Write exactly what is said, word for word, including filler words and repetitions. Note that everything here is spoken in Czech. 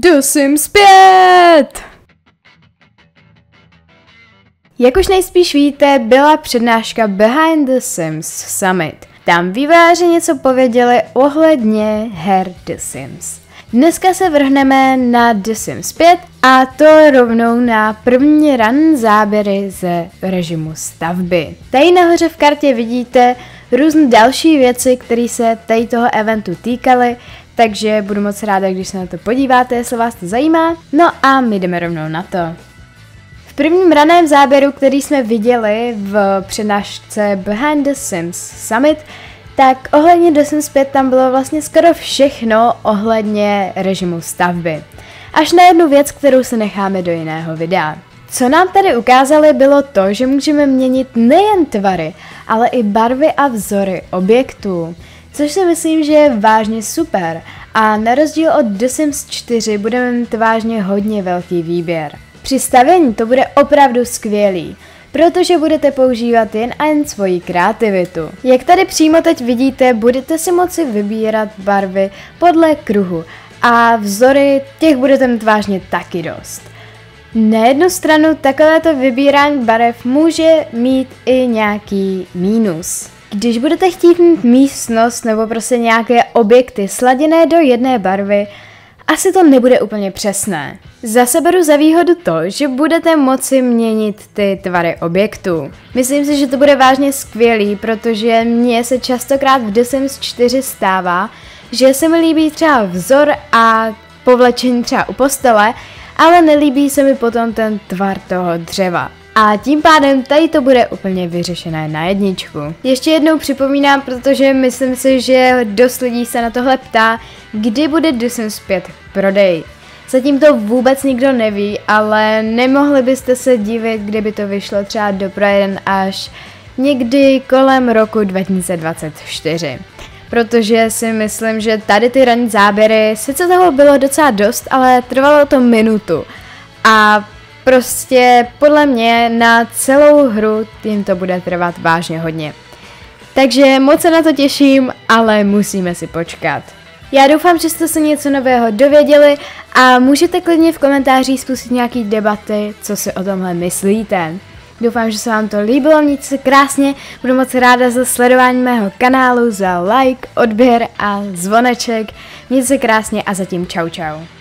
The Sims pět! Jak už nejspíš víte, byla přednáška Behind The Sims Summit. Tam vývojáři něco pověděli ohledně her The Sims. Dneska se vrhneme na The Sims pět a to rovnou na první run záběry ze režimu stavby. Tady nahoře v kartě vidíte různé další věci, které se tady toho eventu týkaly, takže budu moc ráda, když se na to podíváte, jestli vás to zajímá. No a my jdeme rovnou na to. V prvním raném záběru, který jsme viděli v přednášce Behind the Sims Summit, tak ohledně The Sims pět tam bylo vlastně skoro všechno ohledně režimu stavby. Až na jednu věc, kterou se necháme do jiného videa. Co nám tady ukázali, bylo to, že můžeme měnit nejen tvary, ale i barvy a vzory objektů. Což si myslím, že je vážně super a na rozdíl od The Sims čtyři budeme mít vážně hodně velký výběr. Při stavění to bude opravdu skvělý, protože budete používat jen a jen svoji kreativitu. Jak tady přímo teď vidíte, budete si moci vybírat barvy podle kruhu a vzory těch budete mít vážně taky dost. Na jednu stranu takovéto vybírání barev může mít i nějaký mínus. Když budete chtít mít místnost nebo prostě nějaké objekty sladěné do jedné barvy, asi to nebude úplně přesné. Zase beru za výhodu to, že budete moci měnit ty tvary objektů. Myslím si, že to bude vážně skvělý, protože mně se častokrát v The Sims čtyři stává, že se mi líbí třeba vzor a povlečení třeba u postele, ale nelíbí se mi potom ten tvar toho dřeva. A tím pádem tady to bude úplně vyřešené na jedničku. Ještě jednou připomínám, protože myslím si, že dost lidí se na tohle ptá, kdy bude The Sims pět prodej. Zatím to vůbec nikdo neví, ale nemohli byste se divit, kdyby to vyšlo třeba do prodejen až někdy kolem roku dva tisíce dvacet čtyři. Protože si myslím, že tady ty ranní záběry, sice toho bylo docela dost, ale trvalo to minutu. A prostě podle mě na celou hru tím to bude trvat vážně hodně. Takže moc se na to těším, ale musíme si počkat. Já doufám, že jste se něco nového dověděli a můžete klidně v komentářích spustit nějaký debaty, co si o tomhle myslíte. Doufám, že se vám to líbilo, mějte se krásně, budu moc ráda za sledování mého kanálu, za like, odběr a zvoneček. Mějte se krásně a zatím čau čau.